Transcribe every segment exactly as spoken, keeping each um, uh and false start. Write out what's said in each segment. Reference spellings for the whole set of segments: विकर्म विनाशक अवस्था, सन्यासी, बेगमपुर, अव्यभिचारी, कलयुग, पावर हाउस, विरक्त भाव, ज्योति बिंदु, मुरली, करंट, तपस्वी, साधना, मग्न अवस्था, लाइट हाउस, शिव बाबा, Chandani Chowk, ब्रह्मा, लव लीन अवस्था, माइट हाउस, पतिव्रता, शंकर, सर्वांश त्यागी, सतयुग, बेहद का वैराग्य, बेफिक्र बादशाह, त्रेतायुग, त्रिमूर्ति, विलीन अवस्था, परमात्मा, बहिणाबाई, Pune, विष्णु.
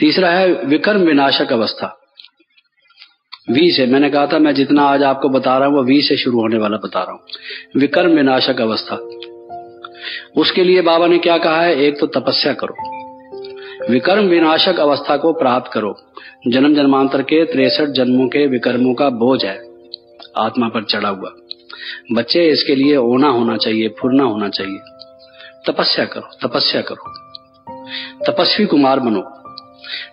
तीसरा है विकर्म विनाशक अवस्था। वी से, मैंने कहा था मैं जितना आज आपको बता रहा हूं वो वी से शुरू होने वाला बता रहा हूं, विकर्म विनाशक अवस्था। उसके लिए बाबा ने क्या कहा है, एक तो तपस्या करो, विकर्म विनाशक अवस्था को प्राप्त करो। जन्म जन्मांतर के तिरसठ जन्मों के विकर्मों का बोझ है आत्मा पर चढ़ा हुआ, बच्चे इसके लिए ओना होना चाहिए, फुरना होना चाहिए। तपस्या करो, तपस्या करो, तपस्वी कुमार बनो।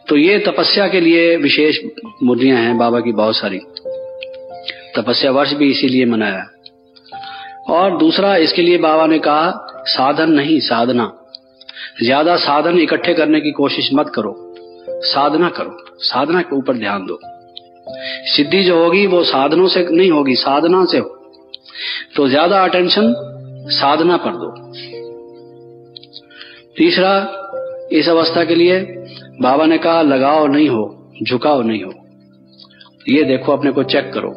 तो ये तपस्या के लिए विशेष मुद्रियां हैं बाबा की बहुत सारी, तपस्या वर्ष भी इसीलिए मनाया। और दूसरा इसके लिए बाबा ने कहा साधन नहीं साधना, ज्यादा साधन इकट्ठे करने की कोशिश मत करो, साधना करो, साधना के ऊपर ध्यान दो। सिद्धि जो होगी वो साधनों से नहीं होगी, साधना से हो। तो ज्यादा अटेंशन साधना पर दो। तीसरा इस अवस्था के लिए बाबा ने कहा लगाव नहीं हो, झुकाव नहीं हो। ये देखो अपने को चेक करो,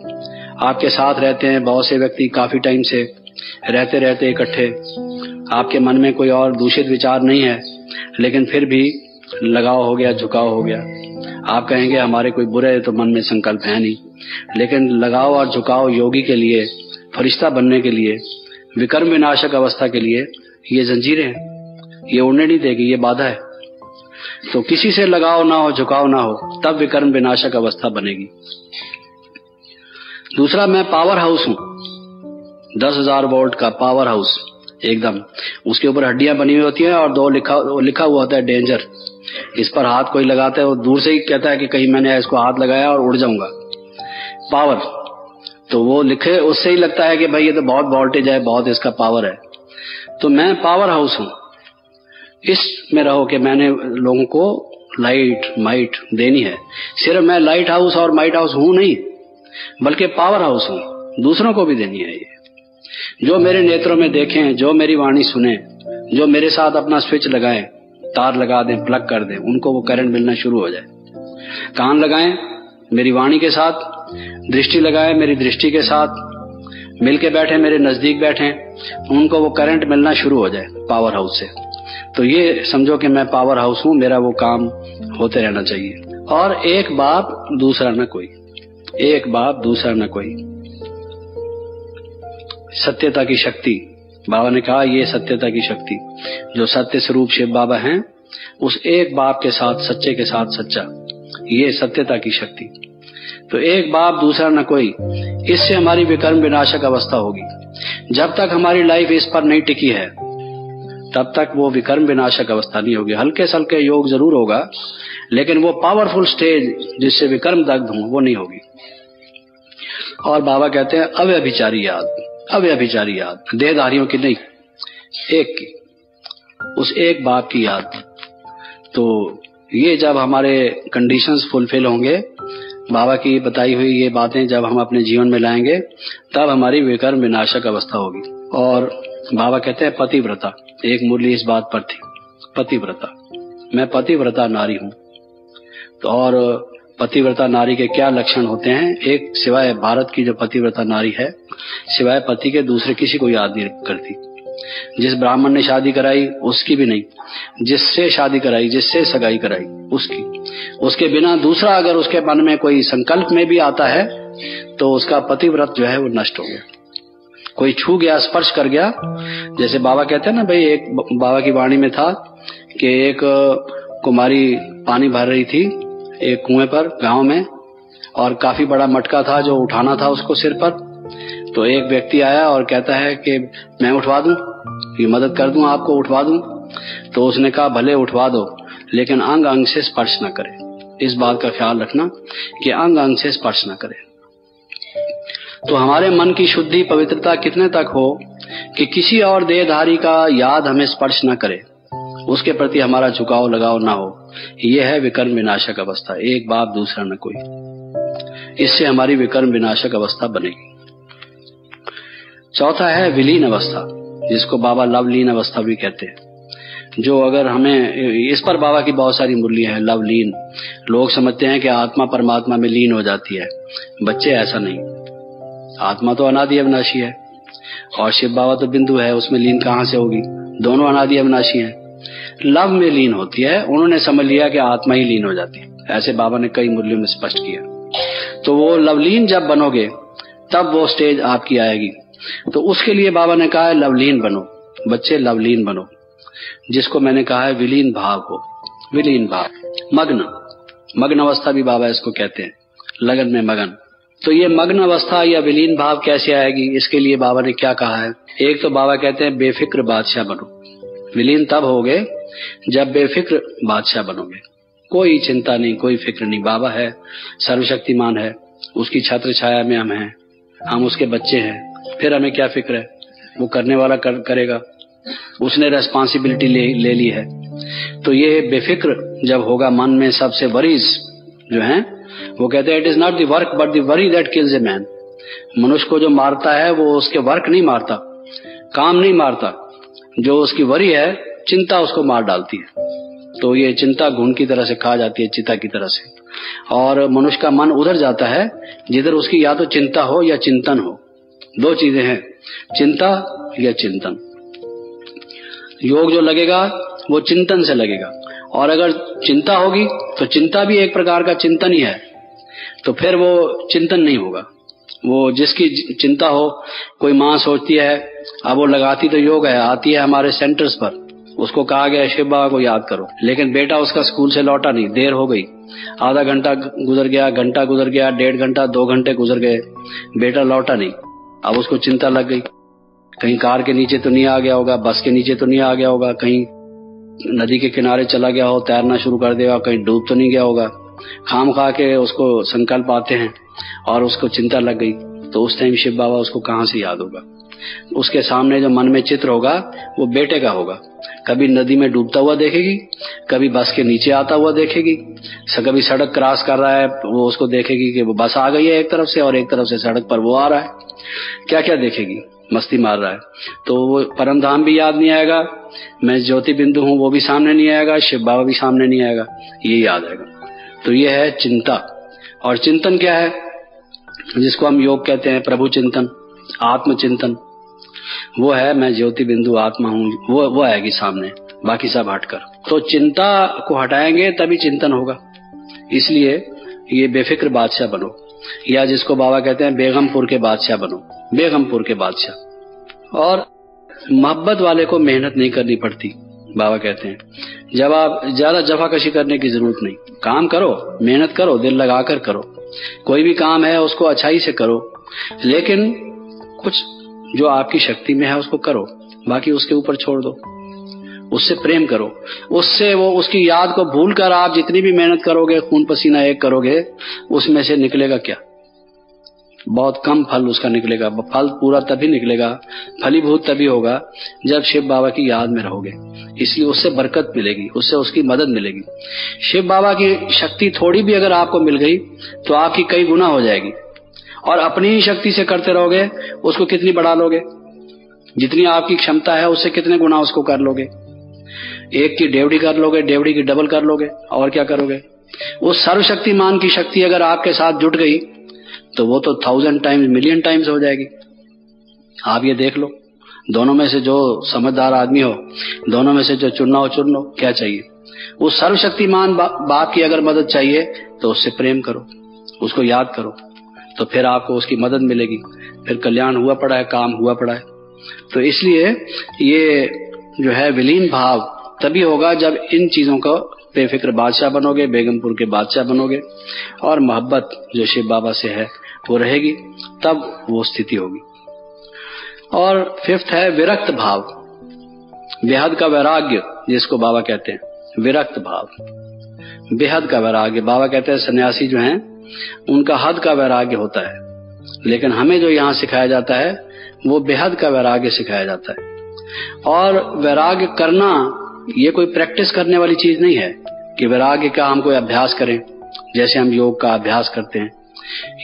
आपके साथ रहते हैं बहुत से व्यक्ति काफी टाइम से, रहते रहते इकट्ठे, आपके मन में कोई और दूषित विचार नहीं है, लेकिन फिर भी लगाव हो गया, झुकाव हो गया। आप कहेंगे हमारे कोई बुरे तो मन में संकल्प है नहीं, लेकिन लगाव और झुकाव योगी के लिए, फरिश्ता बनने के लिए, विकर्म विनाशक अवस्था के लिए ये जंजीरें हैं, ये उड़ने नहीं देगी, ये बाधा है। तो किसी से लगाव ना हो, झुकाव ना हो, तब विकर्म विनाशक अवस्था बनेगी। दूसरा, मैं पावर हाउस हूं, दस हजार वोल्ट का पावर हाउस एकदम, उसके ऊपर हड्डियां बनी हुई होती हैं और दो लिखा लिखा हुआ होता है डेंजर। इस पर हाथ कोई लगाता है वो दूर से ही कहता है कि कहीं मैंने इसको हाथ लगाया और उड़ जाऊंगा। पावर तो वो लिखे उससे ही लगता है कि भाई ये तो बहुत वोल्टेज है, बहुत इसका पावर है। तो मैं पावर हाउस हूं, इसमें रहो कि मैंने लोगों को लाइट माइट देनी है। सिर्फ मैं लाइट हाउस और माइट हाउस हूं नहीं, बल्कि पावर हाउस हूं, दूसरों को भी देनी है। ये जो मेरे नेत्रों में देखें, जो मेरी वाणी सुने, जो मेरे साथ अपना स्विच लगाएं, तार लगा दें, प्लग कर दें, उनको वो करंट मिलना शुरू हो जाए। कान लगाएं मेरी वाणी के साथ, दृष्टि लगाएं मेरी दृष्टि के साथ, मिलके बैठे मेरे नजदीक बैठे, उनको वो करंट मिलना शुरू हो जाए पावर हाउस से। तो ये समझो कि मैं पावर हाउस हूं, मेरा वो काम होते रहना चाहिए। और एक बाप दूसरा न कोई, एक बाप दूसरा न कोई। सत्यता की शक्ति, बाबा ने कहा ये सत्यता की शक्ति, जो सत्य स्वरूप शिव बाबा हैं, उस एक बाप के साथ, सच्चे के साथ सच्चा, ये सत्यता की शक्ति। तो एक बाप दूसरा न कोई, इससे हमारी विकर्म विनाशक अवस्था होगी। जब तक हमारी लाइफ इस पर नहीं टिकी है तब तक वो विकर्म विनाशक अवस्था नहीं होगी। हल्के सल्के योग जरूर होगा, लेकिन वो पावरफुल स्टेज जिससे विकर्म दग्ध हो वो नहीं होगी। और बाबा कहते हैं अव्यभिचारी याद, अव्यभिचारी याद, देहधारियों की नहीं, एक की, उस एक बाप की याद। तो ये जब हमारे कंडीशंस फुलफिल होंगे, बाबा की बताई हुई ये बातें जब हम अपने जीवन में लाएंगे, तब हमारी विकर्म विनाशक अवस्था होगी। और बाबा कहते हैं पतिव्रता, एक मुरली इस बात पर थी, पतिव्रता, मैं पतिव्रता नारी हूं। तो और पतिव्रता नारी के क्या लक्षण होते हैं, एक सिवाय भारत की जो पतिव्रता नारी है, सिवाय पति के दूसरे किसी को याद नहीं करती। जिस ब्राह्मण ने शादी कराई उसकी भी नहीं, जिससे शादी कराई, जिससे सगाई कराई उसकी, उसके बिना दूसरा अगर उसके मन में कोई संकल्प में भी आता है तो उसका पतिव्रत जो है वो नष्ट हो गया। कोई छू गया, स्पर्श कर गया, जैसे बाबा कहते हैं ना भाई, एक बाबा की वाणी में था कि एक कुमारी पानी भर रही थी एक कुएं पर गांव में, और काफी बड़ा मटका था जो उठाना था उसको सिर पर। तो एक व्यक्ति आया और कहता है कि मैं उठवा दूं, ये मदद कर दूं आपको, उठवा दूं। तो उसने कहा भले उठवा दो, लेकिन अंग अंग से स्पर्श ना करे, इस बात का ख्याल रखना कि अंग अंग से स्पर्श ना करे। तो हमारे मन की शुद्धि, पवित्रता कितने तक हो कि किसी और देहधारी का याद हमें स्पर्श न करे, उसके प्रति हमारा झुकाव लगाव ना हो, यह है विकर्म विनाशक अवस्था, एक बाप दूसरा न कोई। इससे हमारी विकर्म विनाशक अवस्था बनेगी। चौथा है विलीन अवस्था, जिसको बाबा लव लीन अवस्था भी कहते हैं। जो अगर हमें, इस पर बाबा की बहुत सारी मुरलियां हैं। लव लीन, लोग समझते हैं कि आत्मा परमात्मा में लीन हो जाती है, बच्चे ऐसा नहीं, आत्मा तो अनादि अविनाशी है और शिव बाबा तो बिंदु है, उसमें लीन कहां से होगी, दोनों अनादि अविनाशी हैं। लव में लीन होती है, उन्होंने समझ लिया कि आत्मा ही लीन हो जाती है। ऐसे बाबा ने कई मुरलियों में स्पष्ट किया। तो वो लवलीन जब बनोगे तब वो स्टेज आपकी आएगी। तो उसके लिए बाबा ने कहा है लवलीन बनो बच्चे, लवलीन बनो, जिसको मैंने कहा है विलीन भाव हो। विलीन भाव मग्न, मग्न अवस्था भी बाबा इसको कहते हैं, लगन में मगन। तो ये मग्न अवस्था या विलीन भाव कैसे आएगी, इसके लिए बाबा ने क्या कहा है? एक तो बाबा कहते हैं बेफिक्र बादशाह बनो। विलीन तब होगे जब बेफिक्र बादशाह बनोगे, कोई चिंता नहीं, कोई फिक्र नहीं। बाबा है, सर्वशक्तिमान है, उसकी छत्र छाया में हम हैं, हम उसके बच्चे हैं, फिर हमें क्या फिक्र है? वो करने वाला कर, करेगा, उसने रेस्पॉन्सिबिलिटी ले, ले ली है। तो ये बेफिक्र जब होगा मन में, सबसे वरीज जो हैं, वो कहते हैं it is not the work but the worry that kills a man. मनुष्य को जो मारता है वो उसके वर्क नहीं मारता, काम नहीं मारता, जो उसकी वरी है, चिंता उसको मार डालती है। तो ये चिंता घुन की तरह से खा जाती है, चिता की तरह से, और मनुष्य का मन उधर जाता है जिधर उसकी या तो चिंता हो या चिंतन हो। दो चीजें हैं, चिंता या चिंतन। योग जो लगेगा वो चिंतन से लगेगा, और अगर चिंता होगी तो चिंता भी एक प्रकार का चिंतन ही है, तो फिर वो चिंतन नहीं होगा। वो जिसकी चिंता हो, कोई माँ सोचती है, अब वो लगाती तो योग है, आती है हमारे सेंटर्स पर, उसको कहा गया शिव बाबा को याद करो, लेकिन बेटा उसका स्कूल से लौटा नहीं, देर हो गई, आधा घंटा गुजर गया, घंटा गुजर गया, डेढ़ घंटा, दो घंटे गुजर गए, बेटा लौटा नहीं। अब उसको चिंता लग गई, कहीं कार के नीचे तो नहीं आ गया होगा, बस के नीचे तो नहीं आ गया होगा, कहीं नदी के किनारे चला गया हो, तैरना शुरू कर देगा, कहीं डूब तो नहीं गया होगा। खाम खा के उसको संकल्प आते हैं और उसको चिंता लग गई, तो उस टाइम शिव बाबा उसको कहाँ से याद होगा? उसके सामने जो मन में चित्र होगा वो बेटे का होगा। कभी नदी में डूबता हुआ देखेगी, कभी बस के नीचे आता हुआ देखेगी, कभी सड़क क्रॉस कर रहा है वो उसको देखेगी कि वो बस आ गई है एक तरफ से और एक तरफ से सड़क पर वो आ रहा है, क्या क्या देखेगी, मस्ती मार रहा है। तो वो परम धाम भी याद नहीं आएगा, मैं ज्योति बिंदु हूँ वो भी सामने नहीं आएगा, शिव बाबा भी सामने नहीं आएगा, ये याद आएगा। तो ये है चिंता। और चिंतन क्या है? जिसको हम योग कहते हैं, प्रभु चिंतन, आत्म चिंतन, वो है मैं ज्योति बिंदु आत्मा हूँ, वो वो आएगी सामने, बाकी सब हटकर। तो चिंता को हटाएंगे तभी चिंतन होगा, इसलिए ये बेफिक्र बादशाह बनो, या जिसको बाबा कहते हैं बेगमपुर के बादशाह बनो, बेगमपुर के बादशाह। और मोहब्बत वाले को मेहनत नहीं करनी पड़ती, बाबा कहते हैं। जब आप ज्यादा जफाकशी करने की जरूरत नहीं, काम करो, मेहनत करो, दिल लगाकर करो, कोई भी काम है उसको अच्छाई से करो, लेकिन कुछ जो आपकी शक्ति में है उसको करो, बाकी उसके ऊपर छोड़ दो। उससे प्रेम करो, उससे वो उसकी याद को भूलकर आप जितनी भी मेहनत करोगे, खून पसीना एक करोगे, उसमें से निकलेगा क्या? बहुत कम फल उसका निकलेगा। फल पूरा तभी निकलेगा, फलीभूत तभी होगा जब शिव बाबा की याद में रहोगे, इसलिए उससे बरकत मिलेगी, उससे उसकी मदद मिलेगी। शिव बाबा की शक्ति थोड़ी भी अगर आपको मिल गई तो आपकी कई गुना हो जाएगी, और अपनी ही शक्ति से करते रहोगे, उसको कितनी बढ़ा लोगे? जितनी आपकी क्षमता है उससे कितने गुना उसको कर लोगे? एक की डेवड़ी कर लोगे, डेवड़ी की डबल कर लोगे, और क्या करोगे? उस सर्वशक्तिमान की शक्ति अगर आपके साथ जुट गई तो वो तो थाउजेंड टाइम्स, मिलियन टाइम्स हो जाएगी। आप ये देख लो, दोनों में से जो समझदार आदमी हो, दोनों में से जो चुनना हो चुन लो। क्या चाहिए? उस सर्वशक्तिमान बा, बाप की अगर मदद चाहिए तो उससे प्रेम करो, उसको याद करो, तो फिर आपको उसकी मदद मिलेगी, फिर कल्याण हुआ पड़ा है, काम हुआ पड़ा है। तो इसलिए ये जो है विलीन भाव तभी होगा जब इन चीजों का बेफिक्र बादशाह बनोगे, बेगमपुर के बादशाह बनोगे, और मोहब्बत जो शिव बाबा से है वो रहेगी, तब वो स्थिति होगी। और फिफ्थ है विरक्त भाव, बेहद का वैराग्य जिसको बाबा कहते हैं, विरक्त भाव, बेहद का वैराग्य। बाबा कहते हैं सन्यासी जो हैं उनका हद का वैराग्य होता है, लेकिन हमें जो यहाँ सिखाया जाता है वो बेहद का वैराग्य सिखाया जाता है। और वैराग्य करना ये कोई प्रैक्टिस करने वाली चीज नहीं है कि वैराग्य का हम कोई अभ्यास करें, जैसे हम योग का अभ्यास करते हैं।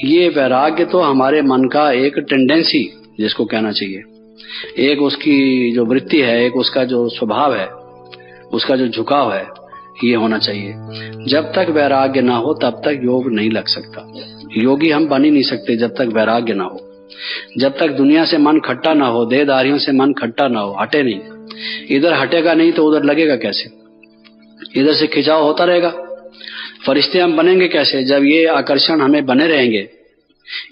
ये वैराग्य तो हमारे मन का एक टेंडेंसी, जिसको कहना चाहिए, एक उसकी जो वृत्ति है, एक उसका जो स्वभाव है, उसका जो झुकाव है, ये होना चाहिए। जब तक वैराग्य ना हो तब तक योग नहीं लग सकता, योगी हम बन ही नहीं सकते जब तक वैराग्य ना हो। जब तक दुनिया से मन खट्टा ना हो, देहदारियों से मन खट्टा ना हो, हटे नहीं। इधर हटेगा नहीं तो उधर लगेगा कैसे? इधर से खिंचाव होता रहेगा। फरिश्ते हम बनेंगे कैसे? जब ये आकर्षण हमें बने रहेंगे,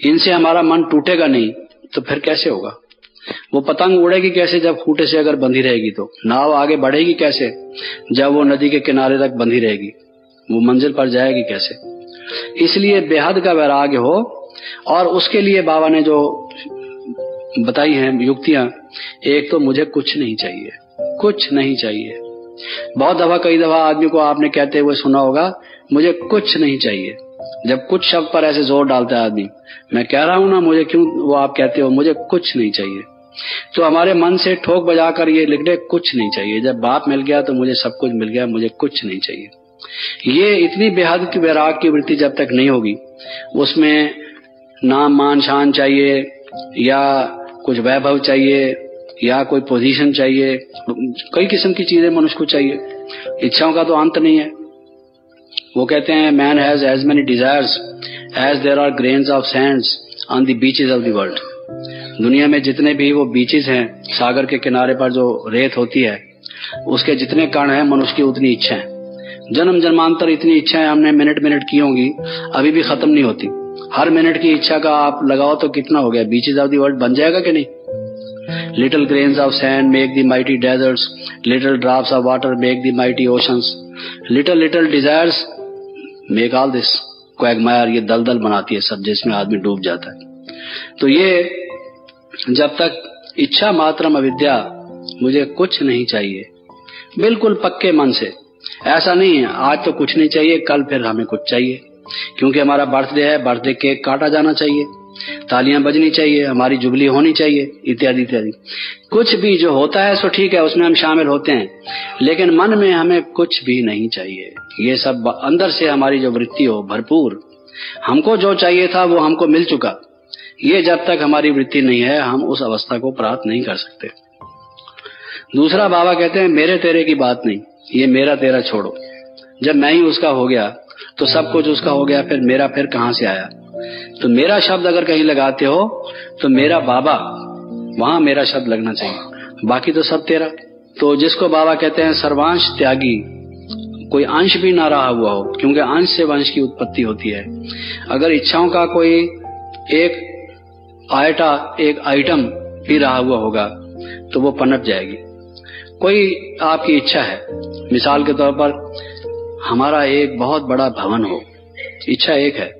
इनसे हमारा मन टूटेगा नहीं तो फिर कैसे होगा? वो पतंग उड़ेगी कैसे जब खूंटे से अगर बंधी रहेगी? तो नाव आगे बढ़ेगी कैसे जब वो नदी के किनारे तक बंधी रहेगी? वो मंजिल पर जाएगी कैसे? इसलिए बेहद का वैराग्य हो। और उसके लिए बाबा ने जो बताई हैं युक्तियां, एक तो मुझे कुछ नहीं चाहिए, कुछ नहीं चाहिए। बहुत दफा कई दफा आदमी को आपने कहते हुए सुना होगा, मुझे कुछ नहीं चाहिए। जब कुछ शब्द पर ऐसे जोर डालता है आदमी, मैं कह रहा हूं ना मुझे क्यों वो आप कहते हो मुझे कुछ नहीं चाहिए, तो हमारे मन से ठोक बजाकर ये लिख दे कुछ नहीं चाहिए। जब बाप मिल गया तो मुझे सब कुछ मिल गया, मुझे कुछ नहीं चाहिए। ये इतनी बेहद की वैराग की वृत्ति जब तक नहीं होगी, उसमें नाम मान शान चाहिए या कुछ वैभव चाहिए या कोई पोजीशन चाहिए, कई किस्म की चीजें मनुष्य को चाहिए। इच्छाओं का तो अंत नहीं है। वो कहते हैं man has as many desires as there are grains of sands on the beaches of the world. दुनिया में जितने भी वो बीचेस हैं, सागर के किनारे पर जो रेत होती है, उसके जितने कण हैं मनुष्य की उतनी इच्छाएं, जन्म जन्मांतर इतनी इच्छाएं हमने मिनट मिनट की होंगी, अभी भी खत्म नहीं होती। हर मिनट की इच्छा का आप लगाओ तो कितना हो गया? बीचेस ऑफ द वर्ल्ड बन जाएगा कि नहीं? Little grains of sand make the mighty deserts, little drops of water make the mighty oceans, little little desires make all this quagmire. ये दलदल बनाती है सब, जिसमें आदमी डूब जाता है। तो ये जब तक इच्छा मात्रम अविद्या, मुझे कुछ नहीं चाहिए, बिल्कुल पक्के मन से। ऐसा नहीं है आज तो कुछ नहीं चाहिए, कल फिर हमें कुछ चाहिए, क्योंकि हमारा बर्थडे है, बर्थडे केक काटा जाना चाहिए, तालियां बजनी चाहिए, हमारी जुबली होनी चाहिए, इत्यादि इत्यादि। कुछ भी जो होता है सो ठीक है, उसमें हम शामिल होते हैं, लेकिन मन में हमें कुछ भी नहीं चाहिए। ये सब अंदर से हमारी जो वृत्ति हो भरपूर, हमको जो चाहिए था वो हमको मिल चुका, ये जब तक हमारी वृत्ति नहीं है, हम उस अवस्था को प्राप्त नहीं कर सकते। दूसरा, बाबा कहते हैं मेरे तेरे की बात नहीं, ये मेरा तेरा छोड़ो। जब मैं ही उसका हो गया तो सब कुछ उसका हो गया, फिर मेरा फिर कहां से आया? तो मेरा शब्द अगर कहीं लगाते हो तो मेरा बाबा, वहां मेरा शब्द लगना चाहिए, बाकी तो सब तेरा। तो जिसको बाबा कहते हैं सर्वांश त्यागी, कोई अंश भी ना रहा हुआ हो, क्योंकि अंश से वंश की उत्पत्ति होती है। अगर इच्छाओं का कोई एक आयटा एक आइटम भी रहा हुआ होगा तो वो पनप जाएगी। कोई आपकी इच्छा है, मिसाल के तौर पर हमारा एक बहुत बड़ा भवन हो, इच्छा एक है,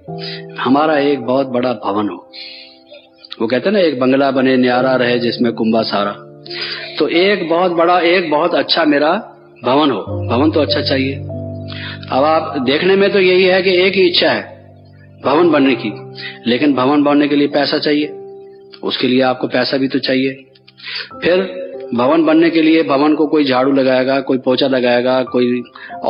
हमारा एक बहुत बड़ा भवन हो। वो कहते हैं ना एक बंगला बने न्यारा रहे जिसमें कुंभा सारा। तो एक बहुत बड़ा एक बहुत अच्छा मेरा भवन हो, भवन तो अच्छा चाहिए। अब आप देखने में तो यही है कि एक ही इच्छा है भवन बनने की, लेकिन भवन बनने के लिए पैसा चाहिए, उसके लिए आपको पैसा भी तो चाहिए। फिर भवन बनने के लिए भवन को कोई झाड़ू लगाएगा, कोई पोछा लगाएगा, कोई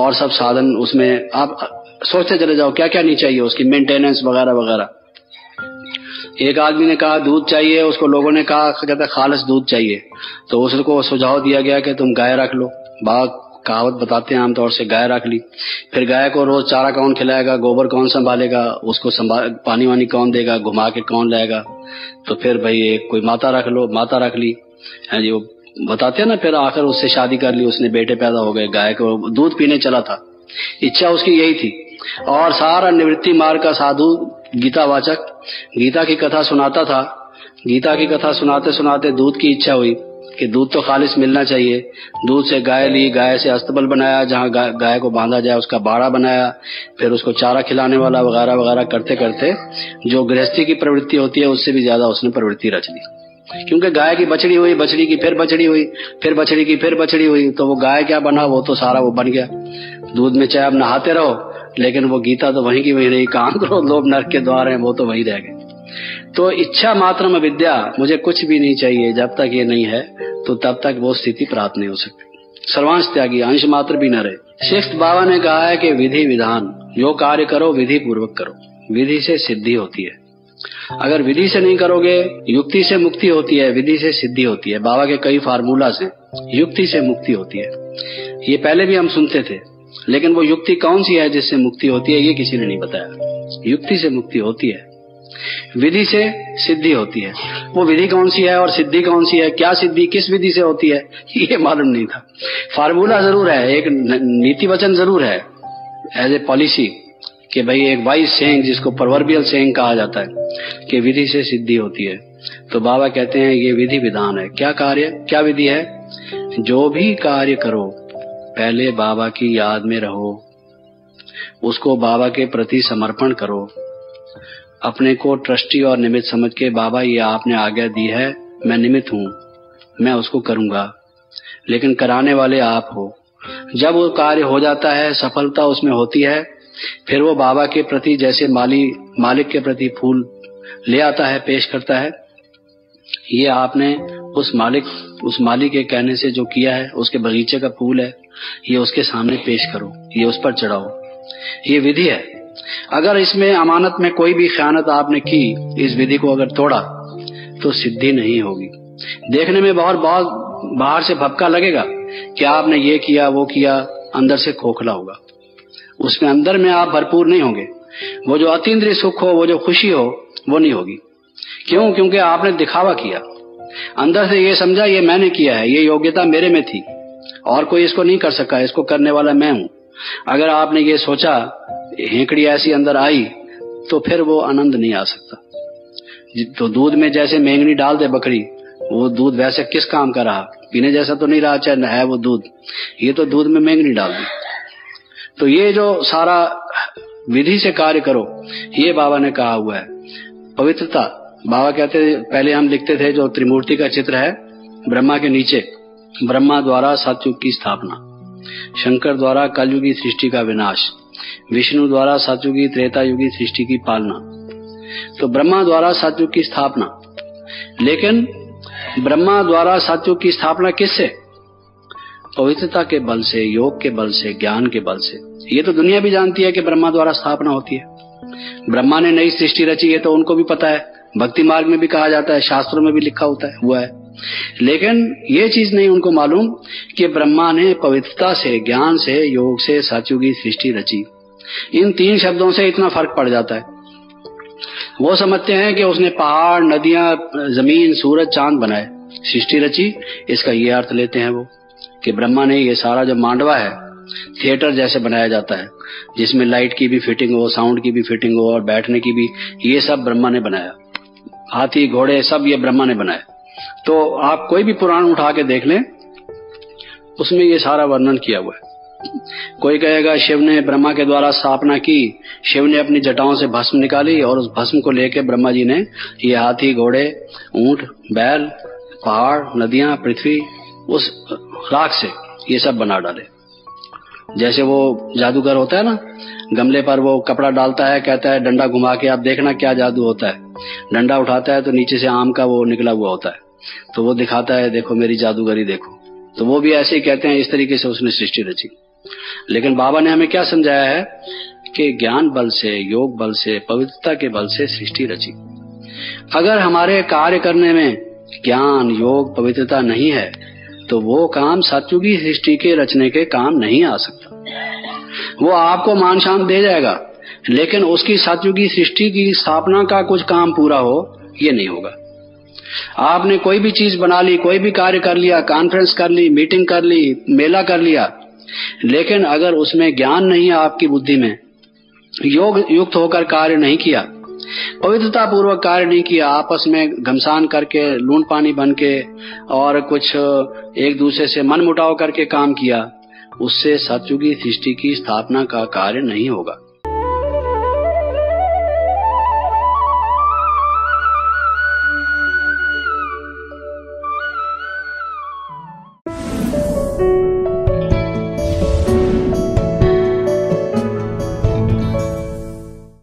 और सब साधन, उसमें आप सोचते चले जाओ क्या क्या नहीं चाहिए, उसकी मेंटेनेंस वगैरह वगैरह। एक आदमी ने कहा दूध चाहिए, उसको लोगों ने कहा कहता खालस दूध चाहिए, तो उसको सुझाव दिया गया कि तुम गाय रख लो। बाघ कहावत बताते हैं आमतौर से, गाय रख ली, फिर गाय को रोज चारा कौन खिलाएगा, गोबर कौन संभालेगा, उसको संभाल पानी वानी कौन देगा, घुमा के कौन लाएगा? तो फिर भाई कोई माता रख लो, माता रख ली है जी, वो बताते हैं ना। फिर आखिर उससे शादी कर ली, उसने बेटे पैदा हो गए, गाय को दूध पीने चला था, इच्छा उसकी यही थी। और सारा निवृत्ति मार्ग का साधु गीता वाचक गीता की कथा सुनाता था, गीता की कथा सुनाते सुनाते दूध की इच्छा हुई कि दूध तो खालिश मिलना चाहिए। दूध से गाय ली, गाय से अस्तबल बनाया जहाँ गा, गाय को बांधा जाए, उसका बाड़ा बनाया, फिर उसको चारा खिलाने वाला वगैरह वगैरह करते करते जो गृहस्थी की प्रवृत्ति होती है उससे भी ज्यादा उसने प्रवृत्ति रच ली, क्योंकि गाय की बछड़ी हुई, बछड़ी की फिर बछड़ी हुई, फिर बछड़ी की फिर बछड़ी हुई, तो वो गाय क्या बना, वो तो सारा वो बन गया। दूध में चाहे आप नहाते रहो, लेकिन वो गीता तो वहीं की वहीं रही, कान क्रोध लोभ नरक के द्वार हैं, वो तो वहीं रह गए। तो इच्छा मात्रम अविद्या, मुझे कुछ भी नहीं चाहिए, जब तक ये नहीं है तो तब तक वो स्थिति प्राप्त नहीं हो सकती। सर्वांश त्यागी, अंश मात्र भी न रहे। सिक्स्थ, बाबा ने कहा है कि विधि विधान, जो कार्य करो विधि पूर्वक करो, विधि से सिद्धि होती है। अगर विधि से नहीं करोगे, युक्ति से मुक्ति होती है, विधि से सिद्धि होती है। बाबा के कई फार्मूलास हैं, युक्ति से मुक्ति होती है, ये पहले भी हम सुनते थे, लेकिन वो युक्ति कौन सी है जिससे मुक्ति होती है ये किसी ने नहीं बताया। युक्ति से मुक्ति होती है। विधि से सिद्धि होती है। वो विधि कौन सी है और सिद्धि कौन सी है, क्या सिद्धि किस विधि से होती है, ये मालूम नहीं था। फार्मूला जरूर है, एक नीति वचन जरूर है एज ए पॉलिसी कि भाई एक वाइज सेइंग जिसको प्रोवर्बियल सेइंग कहा जाता है कि विधि से सिद्धि होती है। तो बाबा कहते हैं ये विधि विधान है। क्या कार्य, क्या विधि है? जो भी कार्य करो पहले बाबा की याद में रहो, उसको बाबा के प्रति समर्पण करो, अपने को ट्रस्टी और निमित्त समझ के बाबा ये आपने आज्ञा दी है, मैं निमित्त हूँ, मैं उसको करूँगा, लेकिन कराने वाले आप हो। जब वो कार्य हो जाता है, सफलता उसमें होती है, फिर वो बाबा के प्रति जैसे माली मालिक के प्रति फूल ले आता है, पेश करता है, ये आपने उस मालिक उस माली के कहने से जो किया है, उसके बगीचे का फूल है, ये उसके सामने पेश करो, ये उस पर चढ़ाओ, ये विधि है। अगर इसमें अमानत में कोई भी खयानत आपने की, इस विधि को अगर तोड़ा तो सिद्धि नहीं होगी। देखने में बहुत बहुत बाहर से भपका लगेगा कि आपने ये किया वो किया, अंदर से खोखला होगा, उसमें अंदर में आप भरपूर नहीं होंगे, वो जो अतीन्द्रिय सुख हो, वो जो खुशी हो, वो नहीं होगी। क्यों? क्योंकि आपने दिखावा किया, अंदर से ये समझा ये मैंने किया है, ये योग्यता मेरे में थी और कोई इसको नहीं कर सका, इसको करने वाला मैं हूँ। अगर आपने ये सोचा, हेंकड़ी ऐसी अंदर आई, तो फिर वो आनंद नहीं आ सकता। तो दूध में जैसे मेंगनी डाल दे बकरी, वो दूध वैसे किस काम का रहा, पीने जैसा तो नहीं रहा, चाहे है वो दूध, ये तो दूध में मेंगनी डाल दी। तो ये जो सारा विधि से कार्य करो, ये बाबा ने कहा हुआ है। पवित्रता, बाबा कहते थे, पहले हम लिखते थे जो त्रिमूर्ति का चित्र है, ब्रह्मा के नीचे ब्रह्मा द्वारा सतयुग की स्थापना, शंकर द्वारा कलयुगी सृष्टि का विनाश, विष्णु द्वारा सतयुगी त्रेतायुगी सृष्टि की पालना। तो ब्रह्मा द्वारा सतयुग की स्थापना, लेकिन ब्रह्मा द्वारा सतयुग की स्थापना किससे? पवित्रता के बल से, योग के बल से, ज्ञान के बल से। ये तो दुनिया भी जानती है कि ब्रह्मा द्वारा स्थापना होती है। ब्रह्मा ने नई सृष्टि रची है तो उनको भी पता है, भक्ति मार्ग में भी कहा जाता है, शास्त्रों में भी लिखा होता है, हुआ है, लेकिन ये चीज नहीं उनको मालूम कि ब्रह्मा ने पवित्रता से, ज्ञान से, योग से सतयुगी सृष्टि रची। इन तीन शब्दों से इतना फर्क पड़ जाता है। वो समझते हैं कि उसने पहाड़, नदियां, जमीन, सूरज, चांद बनाए, सृष्टि रची, इसका ये अर्थ लेते हैं वो कि ब्रह्मा ने ये सारा जो मांडवा है, थिएटर जैसे बनाया जाता है जिसमें लाइट की भी फिटिंग हो, साउंड की भी फिटिंग हो और बैठने की भी, ये सब ब्रह्मा ने बनाया, हाथी घोड़े सब ये ब्रह्मा ने बनाया। तो आप कोई भी पुराण उठा के देख लें, उसमें ये सारा वर्णन किया हुआ है। कोई कहेगा शिव ने ब्रह्मा के द्वारा स्थापना की, शिव ने अपनी जटाओं से भस्म निकाली और उस भस्म को लेकर ब्रह्मा जी ने ये हाथी, घोड़े, ऊंट, बैल, पहाड़, नदियां, पृथ्वी, उस राख से ये सब बना डाले। जैसे वो जादूगर होता है ना, गमले पर वो कपड़ा डालता है, कहता है डंडा घुमा के आप देखना क्या जादू होता है, डंडा उठाता है तो नीचे से आम का वो निकला हुआ होता है, तो वो दिखाता है देखो मेरी जादूगरी देखो। तो वो भी ऐसे ही कहते हैं, इस तरीके से उसने सृष्टि रची। लेकिन बाबा ने हमें क्या समझाया है कि ज्ञान बल से, योग बल से, पवित्रता के बल से सृष्टि रची। अगर हमारे कार्य करने में ज्ञान, योग, पवित्रता नहीं है तो वो काम सतयुगी सृष्टि के रचने के काम नहीं आ सकता। वो आपको मान शान दे जाएगा, लेकिन उसकी सतयुगी सृष्टि की स्थापना का कुछ काम पूरा हो, ये नहीं होगा। आपने कोई भी चीज बना ली, कोई भी कार्य कर लिया, कॉन्फ्रेंस कर ली, मीटिंग कर ली, मेला कर लिया, लेकिन अगर उसमें ज्ञान नहीं है, आपकी बुद्धि में योग युक्त होकर कार्य नहीं किया, पवित्रता पूर्वक कार्य नहीं किया, आपस में घमसान करके, लून पानी बन के और कुछ एक दूसरे से मन मुटाव करके काम किया, उससे सतयुगी सृष्टि की स्थापना का कार्य नहीं होगा।